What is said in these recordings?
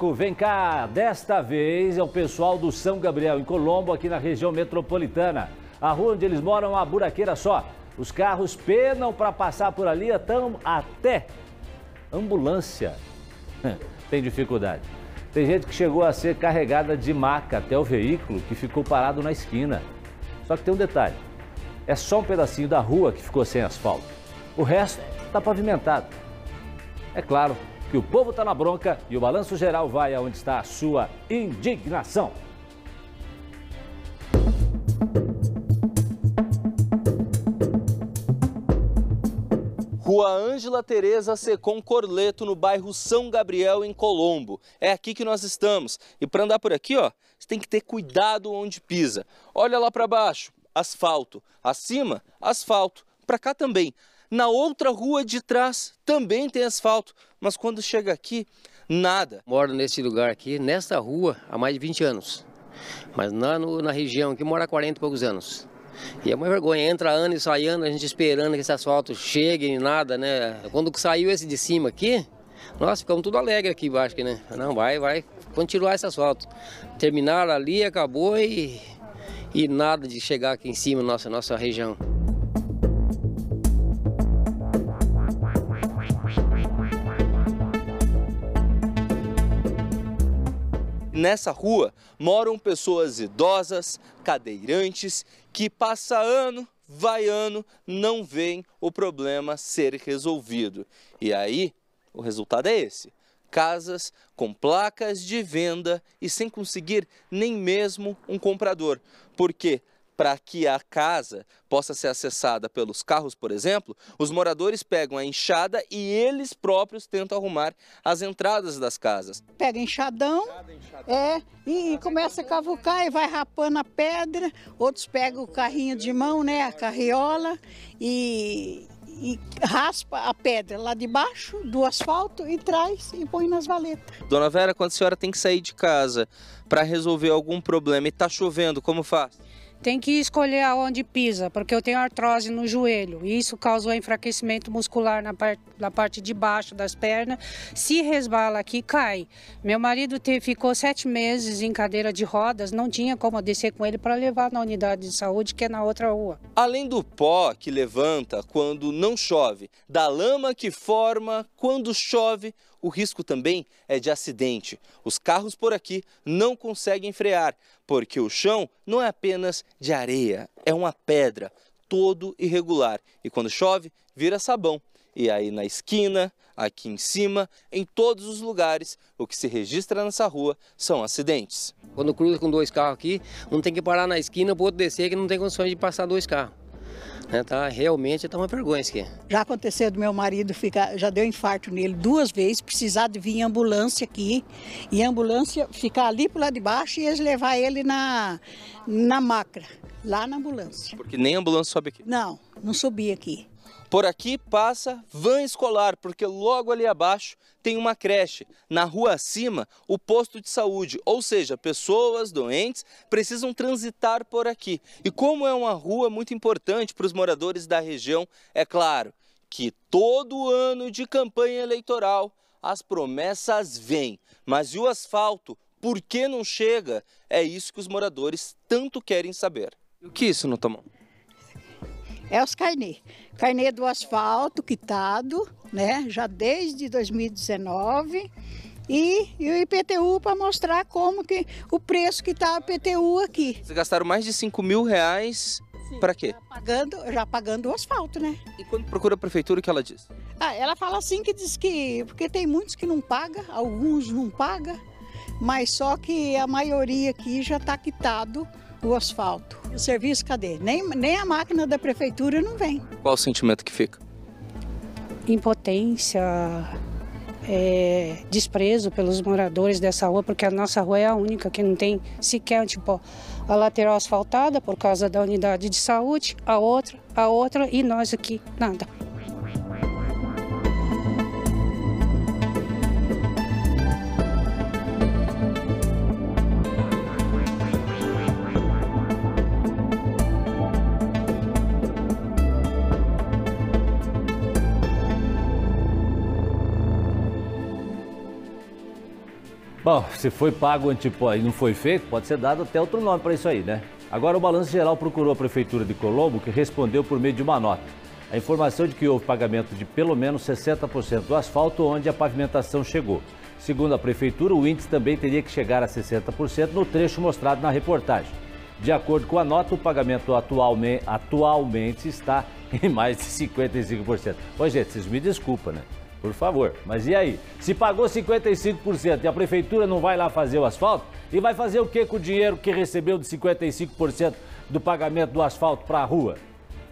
Marco, vem cá. Desta vez é o pessoal do São Gabriel, em Colombo, aqui na região metropolitana. A rua onde eles moram é uma buraqueira só. Os carros penam para passar por ali, até ambulância tem dificuldade. Tem gente que chegou a ser carregada de maca até o veículo que ficou parado na esquina. Só que tem um detalhe, é só um pedacinho da rua que ficou sem asfalto. O resto está pavimentado. É claro que o povo está na bronca e o Balanço Geral vai aonde está a sua indignação. Rua Ângela Tereza secou um corleto no bairro São Gabriel, em Colombo. É aqui que nós estamos. E para andar por aqui, ó, você tem que ter cuidado onde pisa. Olha lá para baixo, asfalto. Acima, asfalto. Para cá também. Na outra rua de trás também tem asfalto. Mas quando chega aqui, nada. Moro nesse lugar aqui, nessa rua, há mais de 20 anos. Mas na região aqui mora há 40 e poucos anos. E é uma vergonha, entra ano e sai ano, a gente esperando que esse asfalto chegue e nada, né? Quando saiu esse de cima aqui, nós ficamos tudo alegre aqui embaixo, né? Não, vai continuar esse asfalto. Terminaram ali, acabou e nada de chegar aqui em cima, nossa região. Nessa rua moram pessoas idosas, cadeirantes, que passa ano, vai ano, não veem o problema ser resolvido. E aí, o resultado é esse. Casas com placas de venda e sem conseguir nem mesmo um comprador. Porque para que a casa possa ser acessada pelos carros, por exemplo, os moradores pegam a enxada e eles próprios tentam arrumar as entradas das casas. Pega enxadão, e começa a cavucar e vai rapando a pedra. Outros pegam o carrinho de mão, né, a carriola, e raspa a pedra lá de baixo do asfalto e traz e põe nas valetas. Dona Vera, quando a senhora tem que sair de casa para resolver algum problema e está chovendo, como faz? Tem que escolher aonde pisa, porque eu tenho artrose no joelho e isso causou enfraquecimento muscular na parte de baixo das pernas. Se resbala aqui, cai. Meu marido ficou 7 meses em cadeira de rodas, não tinha como descer com ele para levar na unidade de saúde, que é na outra rua. Além do pó que levanta quando não chove, da lama que forma quando chove, o risco também é de acidente. Os carros por aqui não conseguem frear, porque o chão não é apenas de areia, é uma pedra, todo irregular. E quando chove, vira sabão. E aí na esquina, aqui em cima, em todos os lugares, o que se registra nessa rua são acidentes. Quando cruza com 2 carros aqui, um tem que parar na esquina para o outro descer, que não tem condições de passar 2 carros. Realmente tá uma vergonha isso aqui. Já aconteceu do meu marido, já deu infarto nele 2 vezes, precisar de vir ambulância aqui, e a ambulância ficar ali pro lado de baixo e eles levar ele na macra, lá na ambulância. Porque nem a ambulância sobe aqui? Não subia aqui. Por aqui passa van escolar, porque logo ali abaixo tem uma creche. Na rua acima, o posto de saúde, ou seja, pessoas doentes precisam transitar por aqui. E como é uma rua muito importante para os moradores da região, é claro que todo ano de campanha eleitoral as promessas vêm, mas e o asfalto? Por que não chega? É isso que os moradores tanto querem saber. E o que isso não tomou? É os carnê. Carnê do asfalto quitado, né? Já desde 2019. E o IPTU para mostrar como que o preço que está o IPTU aqui. Vocês gastaram mais de R$5.000 para quê? Já pagando o asfalto, né? E quando procura a prefeitura, o que ela diz? Ela fala assim que diz que. Porque tem muitos que não pagam, alguns não pagam, mas só que a maioria aqui já está quitado o asfalto. O serviço cadê? Nem a máquina da prefeitura não vem. Qual o sentimento que fica? Impotência, desprezo pelos moradores dessa rua, porque a nossa rua é a única que não tem sequer, tipo, a lateral asfaltada por causa da unidade de saúde, a outra e nós aqui, nada. Bom, se foi pago o antipó e não foi feito, pode ser dado até outro nome para isso aí, né? Agora o Balanço Geral procurou a Prefeitura de Colombo, que respondeu por meio de uma nota. A informação de que houve pagamento de pelo menos 60% do asfalto onde a pavimentação chegou. Segundo a Prefeitura, o índice também teria que chegar a 60% no trecho mostrado na reportagem. De acordo com a nota, o pagamento atualmente está em mais de 55%. Ô, gente, vocês me desculpam, né? Por favor, mas e aí? Se pagou 55% e a Prefeitura não vai lá fazer o asfalto, e vai fazer o que com o dinheiro que recebeu de 55% do pagamento do asfalto para a rua?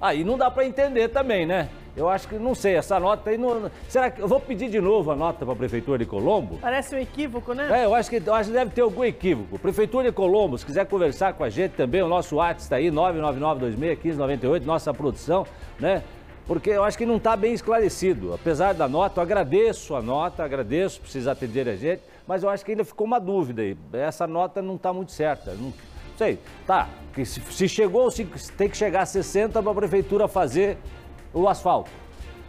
Aí não dá para entender também, né? Eu acho que, não sei, essa nota aí não... Será que eu vou pedir de novo a nota para a Prefeitura de Colombo? Parece um equívoco, né? É, eu acho que deve ter algum equívoco. Prefeitura de Colombo, se quiser conversar com a gente também, o nosso WhatsApp está aí, 999261598, nossa produção, né? Porque eu acho que não está bem esclarecido. Apesar da nota, eu agradeço a nota, agradeço por vocês atenderem a gente, mas eu acho que ainda ficou uma dúvida aí. Essa nota não está muito certa. Não sei, tá, se chegou, tem que chegar a 60 para a prefeitura fazer o asfalto.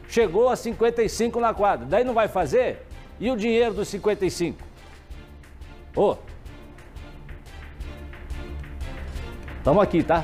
Chegou a 55 na quadra, daí não vai fazer? E o dinheiro dos 55? Ô! Estamos aqui, tá?